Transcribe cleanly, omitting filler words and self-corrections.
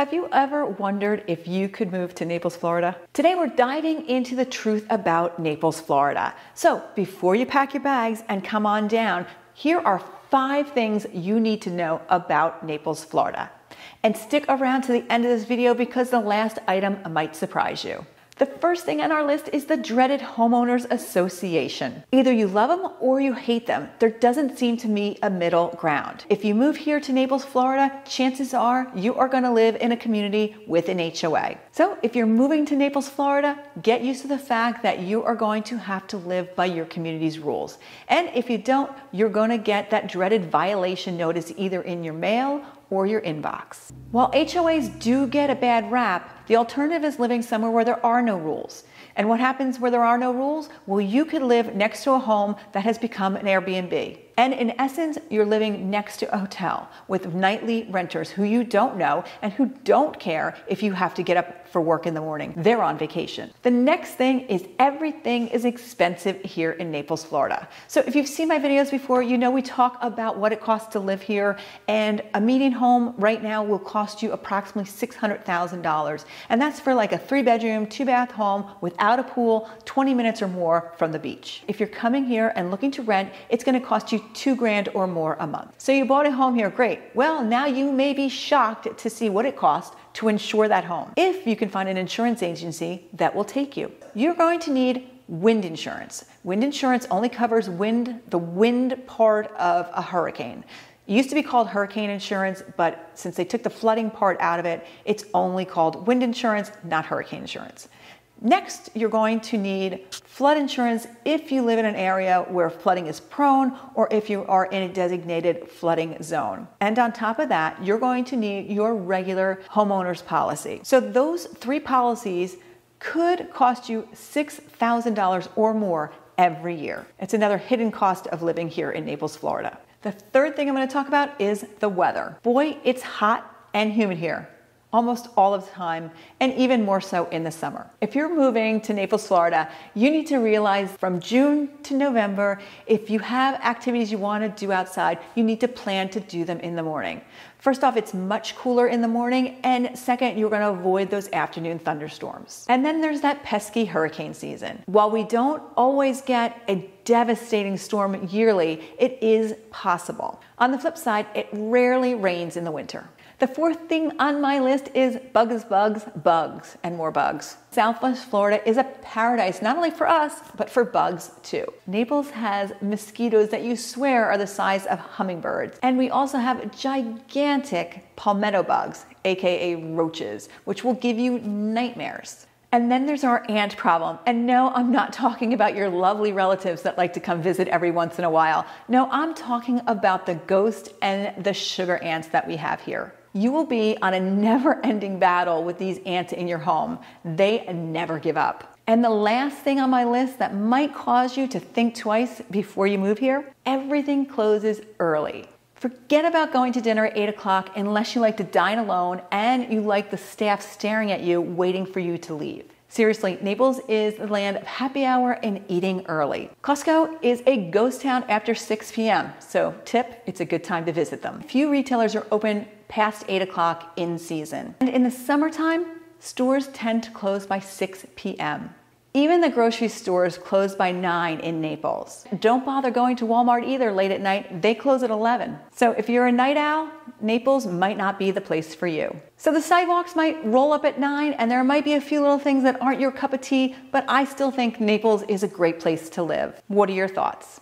Have you ever wondered if you could move to Naples, Florida? Today we're diving into the truth about Naples, Florida. So before you pack your bags and come on down, here are 5 things you need to know about Naples, Florida. And stick around to the end of this video because the last item might surprise you. The first thing on our list is the dreaded homeowners association. Either you love them or you hate them. There doesn't seem to me a middle ground. If you move here to Naples, Florida, chances are you are going to live in a community with an HOA. So if you're moving to Naples, Florida, get used to the fact that you are going to have to live by your community's rules. And if you don't, you're going to get that dreaded violation notice either in your mail or your inbox. While HOAs do get a bad rap, the alternative is living somewhere where there are no rules. And what happens where there are no rules? Well, you could live next to a home that has become an Airbnb. And in essence, you're living next to a hotel with nightly renters who you don't know and who don't care if you have to get up for work in the morning. They're on vacation. The next thing is everything is expensive here in Naples, Florida. So if you've seen my videos before, you know we talk about what it costs to live here, and a median home right now will cost you approximately $600,000. And that's for like a 3-bedroom, 2-bath home without a pool, 20 minutes or more from the beach. If you're coming here and looking to rent, it's going to cost you $2,000 or more a month. So you bought a home here, great. Well, now you may be shocked to see what it costs to insure that home, if you can find an insurance agency that will take you. You're going to need wind insurance. Wind insurance only covers the wind part of a hurricane. It used to be called hurricane insurance, but since they took the flooding part out of it, it's only called wind insurance, not hurricane insurance. Next, you're going to need flood insurance if you live in an area where flooding is prone or if you are in a designated flooding zone. And on top of that, you're going to need your regular homeowner's policy. So those 3 policies could cost you $6,000 or more every year. It's another hidden cost of living here in Naples, Florida. The third thing I'm going to talk about is the weather. Boy, it's hot and humid here. Almost all of the time, and even more so in the summer. If you're moving to Naples, Florida, you need to realize from June to November, if you have activities you want to do outside, you need to plan to do them in the morning. First off, it's much cooler in the morning, and second, you're going to avoid those afternoon thunderstorms. And then there's that pesky hurricane season. While we don't always get a devastating storm yearly, it is possible. On the flip side, it rarely rains in the winter. The fourth thing on my list is bugs, bugs, bugs, and more bugs. Southwest Florida is a paradise, not only for us, but for bugs too. Naples has mosquitoes that you swear are the size of hummingbirds. And we also have gigantic palmetto bugs, aka roaches, which will give you nightmares. And then there's our ant problem. And no, I'm not talking about your lovely relatives that like to come visit every once in a while. No, I'm talking about the ghost and the sugar ants that we have here. You will be on a never-ending battle with these ants in your home. They never give up. And the last thing on my list that might cause you to think twice before you move here, everything closes early. Forget about going to dinner at 8 o'clock unless you like to dine alone and you like the staff staring at you waiting for you to leave. Seriously, Naples is the land of happy hour and eating early. Costco is a ghost town after 6 p.m. So tip, it's a good time to visit them. Few retailers are open past 8 o'clock in season. And in the summertime, stores tend to close by 6 p.m. Even the grocery stores close by 9 in Naples. Don't bother going to Walmart either late at night. They close at 11. So if you're a night owl, Naples might not be the place for you. So the sidewalks might roll up at 9 and there might be a few little things that aren't your cup of tea, but I still think Naples is a great place to live. What are your thoughts?